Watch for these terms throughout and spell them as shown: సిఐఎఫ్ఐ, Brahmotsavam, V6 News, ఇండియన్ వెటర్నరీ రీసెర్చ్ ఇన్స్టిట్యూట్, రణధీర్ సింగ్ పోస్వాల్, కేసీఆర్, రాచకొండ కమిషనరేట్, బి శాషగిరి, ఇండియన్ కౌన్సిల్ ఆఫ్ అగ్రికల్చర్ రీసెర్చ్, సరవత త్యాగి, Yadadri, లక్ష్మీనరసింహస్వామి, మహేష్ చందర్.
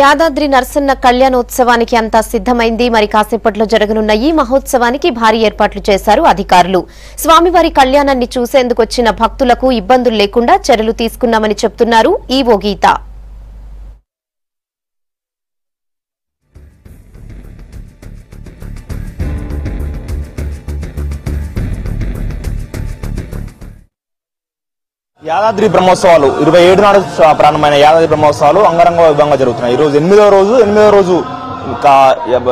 యాదాద్రి నరసన్న కళ్యాణోత్సవానికి అంతా సిద్ధమైంది. మరి కాసేపట్లో జరగనున్న ఈ మహోత్సవానికి భారీ ఏర్పాట్లు చేశారు అధికారులు. స్వామివారి కళ్యాణాన్ని చూసేందుకు వచ్చిన భక్తులకు ఇబ్బందులు లేకుండా చర్యలు తీసుకున్నామని చెప్తున్నారు ఈవో గీత. యాదాద్రి బ్రహ్మోత్సవాలు 27 నాడు ప్రారంభమైన యాదాద్రి బ్రహ్మోత్సవాలు అంగరంగ వైభవంగా జరుగుతున్నాయి. ఈరోజు ఎనిమిదవ రోజు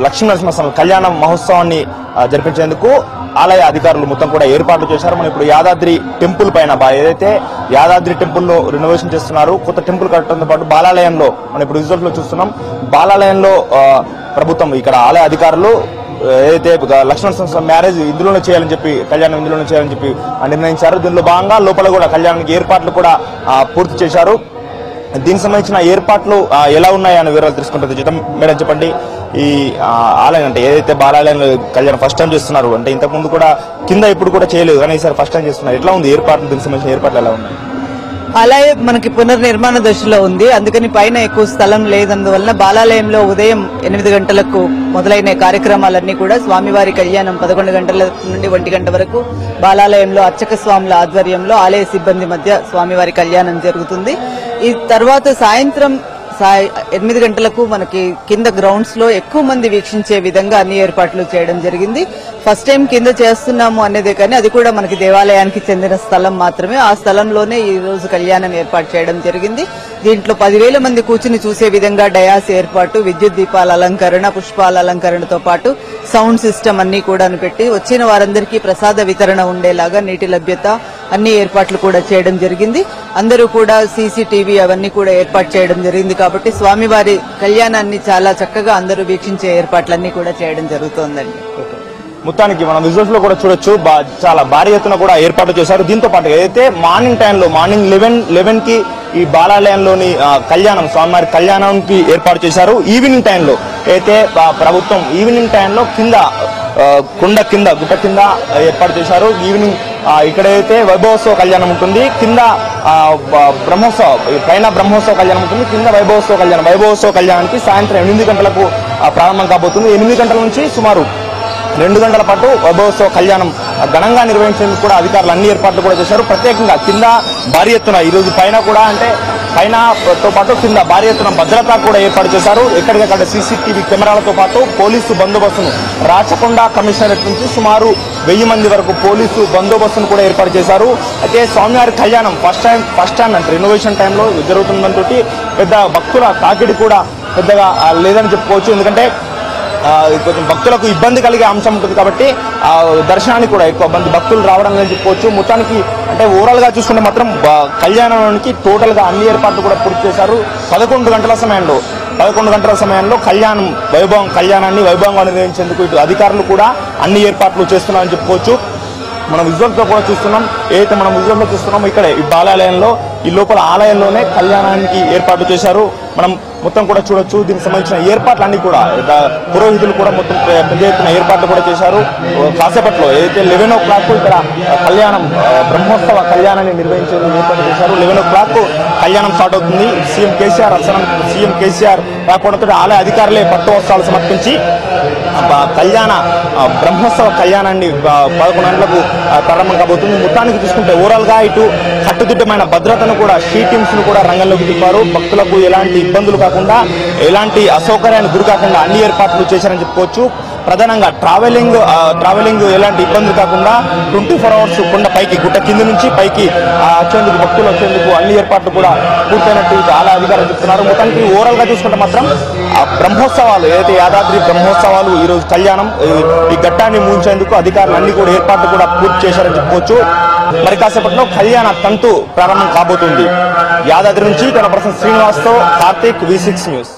లక్ష్మీనరసింహస్వామి కళ్యాణ మహోత్సవాన్ని జరిపించేందుకు ఆలయ అధికారులు మొత్తం కూడా ఏర్పాట్లు చేశారు. మనం ఇప్పుడు యాదాద్రి టెంపుల్ పైన ఏదైతే యాదాద్రి టెంపుల్ లో రెనోవేషన్ చేస్తున్నారు, కొత్త టెంపుల్ కట్టడంతో పాటు బాలాలయంలో మనం ఇప్పుడు రిజల్ట్ లో చూస్తున్నాం. బాలాలయంలో ప్రభుత్వం ఇక్కడ ఆలయ అధికారులు ఏదైతే లక్ష్మణస్వామి మ్యారేజ్ ఇందులోనే చేయాలని చెప్పి కళ్యాణం ఇందులోనే చేయాలని చెప్పి నిర్ణయించారు. దీనిలో భాగంగా లోపల కూడా కళ్యాణానికి ఏర్పాట్లు కూడా పూర్తి చేశారు. దీనికి సంబంధించిన ఏర్పాట్లు ఎలా ఉన్నాయని వివరాలు తెలుసుకుంటుంది జీతం మేడం, చెప్పండి. ఈ ఆలయం అంటే ఏదైతే బాలాలయంలో కళ్యాణం ఫస్ట్ టైం చేస్తున్నారు, అంటే ఇంతకుముందు కూడా కింద ఇప్పుడు కూడా చేయలేదు కానీ ఈసారి ఫస్ట్ టైం చేస్తున్నారు. ఎట్లా ఉంది ఏర్పాట్లు, దీనికి సంబంధించిన ఏర్పాట్లు ఎలా ఉన్నాయి? అలాగే మనకి పునర్నిర్మాణ దశలో ఉంది, అందుకని పైన ఎక్కువ స్థలం లేనందువలన బాలాలయంలో ఉదయం 8 గంటలకు మొదలైన కార్యక్రమాలన్నీ కూడా స్వామివారి కళ్యాణం 11 గంటల నుండి 1 గంట వరకు బాలాలయంలో అర్చక స్వాముల ఆధ్వర్యంలో ఆలయ సిబ్బంది మధ్య స్వామివారి కళ్యాణం జరుగుతుంది. ఈ తర్వాత సాయంత్రం 8 గంటలకు మనకి కింద గ్రౌండ్స్ లో ఎక్కువ మంది వీక్షించే విధంగా అన్ని ఏర్పాట్లు చేయడం జరిగింది. ఫస్ట్ టైం కింద చేస్తున్నాము అనేదే కానీ అది కూడా మనకి దేవాలయానికి చెందిన స్థలం మాత్రమే. ఆ స్థలంలోనే ఈ రోజు కళ్యాణం ఏర్పాటు చేయడం జరిగింది. దీంట్లో 10,000 మంది కూర్చుని చూసే విధంగా డయాస్ ఏర్పాటు, విద్యుత్ దీపాల అలంకరణ, పుష్పాల అలంకరణతో పాటు సౌండ్ సిస్టమ్ అన్ని కూడా పెట్టి వచ్చిన వారందరికీ ప్రసాద వితరణ ఉండేలాగా నీటి లభ్యత అన్ని ఏర్పాట్లు కూడా చేయడం జరిగింది. అందరూ కూడా సీసీటీవీ అవన్నీ కూడా ఏర్పాటు చేయడం జరిగింది కాబట్టి స్వామివారి కళ్యాణాన్ని చాలా చక్కగా అందరూ వీక్షించే ఏర్పాట్లన్నీ కూడా చేయడం జరుగుతోందండి. మొత్తానికి మనం విజువల్స్ లో కూడా చూడొచ్చు, చాలా భారీ ఎత్తున కూడా ఏర్పాట్లు చేశారు. దీంతో పాటు ఏదైతే మార్నింగ్ టైంలో మార్నింగ్ 11 కి ఈ బాలాలయంలోని కళ్యాణం స్వామివారి కళ్యాణానికి ఏర్పాటు చేశారు. ఈవినింగ్ టైంలో అయితే ప్రభుత్వం ఈవినింగ్ టైంలో కింద కొండ కింద గుట్ట కింద ఏర్పాటు చేశారు. ఈవినింగ్ ఇక్కడైతే వైభవోత్సవ కళ్యాణం ఉంటుంది, కింద బ్రహ్మోత్సవ పైన బ్రహ్మోత్సవ కళ్యాణం ఉంటుంది, కింద వైభవోత్సవ కళ్యాణం. వైభవోత్సవ కళ్యాణానికి సాయంత్రం 8 గంటలకు ప్రారంభం కాబోతుంది. 8 గంటల నుంచి సుమారు 2 గంటల పాటు వైభవోత్సవ కళ్యాణం ఘనంగా నిర్వహించేందుకు కూడా అధికారులు అన్ని ఏర్పాట్లు కూడా చేశారు. ప్రత్యేకంగా కింద భారీ ఎత్తున ఈరోజు పైన కూడా అంటే పైనతో పాటు కింద భారీ ఎత్తున భద్రత కూడా ఏర్పాటు చేశారు. ఎక్కడికక్కడ సీసీటీవీ కెమెరాలతో పాటు పోలీసు బందోబస్తును రాచకొండ కమిషనరేట్ నుంచి సుమారు 1000 మంది వరకు పోలీసు బందోబస్తును కూడా ఏర్పాటు చేశారు. అయితే స్వామివారి కళ్యాణం ఫస్ట్ టైం అంటే రెనోవేషన్ టైంలో జరుగుతుందంతో పెద్ద భక్తుల తాకిడి కూడా పెద్దగా లేదని చెప్పుకోవచ్చు. ఎందుకంటే కొంచెం భక్తులకు ఇబ్బంది కలిగే అంశం ఉంటుంది కాబట్టి దర్శనానికి కూడా ఎక్కువ మంది భక్తులు రావడం లేదని చెప్పుకోవచ్చు. మొత్తానికి అంటే ఓవరాల్ గా చూసుకుంటే మాత్రం కళ్యాణానికి టోటల్ గా అన్ని ఏర్పాట్లు కూడా పూర్తి చేశారు. 11 గంటల సమయంలో కళ్యాణం వైభవంగా నిర్వహించేందుకు ఇటు అధికారులు కూడా అన్ని ఏర్పాట్లు చేస్తున్నారని చెప్పుకోవచ్చు. మనం విజువల్ తో కూడా చూస్తున్నాం, ఏదైతే మనం విజువల్ లో చూస్తున్నామో ఇక్కడ ఈ బాలాలయంలో ఈ లోపల ఆలయంలోనే కళ్యాణానికి ఏర్పాట్లు చేశారు. మనం మొత్తం కూడా చూడొచ్చు. దీనికి సంబంధించిన ఏర్పాట్లన్నీ కూడా పురోహితులు కూడా మొత్తం పెద్ద ఎత్తున ఏర్పాట్లు కూడా చేశారు. కాసేపట్లో ఏదైతే 11 o'clock ఇక్కడ కళ్యాణం బ్రహ్మోత్సవ కళ్యాణాన్ని నిర్వహించేందుకు ఏర్పాటు చేశారు. 11 o'clock కళ్యాణం స్టార్ట్ అవుతుంది. సీఎం కేసీఆర్ రాకపోవడంతో ఆలయ అధికారులే పట్టు వస్త్రాలు సమర్పించి బ్రహ్మోత్సవ కళ్యాణాన్ని 11 గంటలకు ప్రారంభం కాబోతుంది. మొత్తానికి చూసుకుంటే ఓవరాల్ గా ఇటు కట్టుదిట్టమైన భద్రతను కూడా షీ టీమ్స్ ను కూడా రంగంలోకి దింపారు. భక్తులకు ఎలాంటి ఇబ్బందులు కాకుండా ఎలాంటి అసౌకర్యానికి గురి కాకుండా అన్ని ఏర్పాట్లు చేశారని చెప్పుకోవచ్చు. ప్రధానంగా ట్రావెలింగ్ ఎలాంటి ఇబ్బందులు కాకుండా 24 hours కొండ పైకి గుట్ట కింద నుంచి పైకి వచ్చేందుకు భక్తులు వచ్చేందుకు అన్ని ఏర్పాట్లు కూడా పూర్తయినట్టు చాలా అధికారులు చెప్తున్నారు. మొత్తానికి ఓవరాల్ గా చూసుకుంటే మాత్రం బ్రహ్మోత్సవాలు ఏదైతే యాదాద్రి బ్రహ్మోత్సవాలు ఈరోజు కళ్యాణం ఈ ఘట్టాన్ని ముంచేందుకు అధికారులు అన్ని కూడా ఏర్పాట్లు కూడా పూర్తి చేశారని చెప్పుకోవచ్చు. మరి కాసేపట్లో కళ్యాణ తంతు ప్రారంభం కాబోతుంది. యాదాద్రి నుంచి కనపర్సన్ శ్రీనివాస్తో కార్తీక్ V6 News.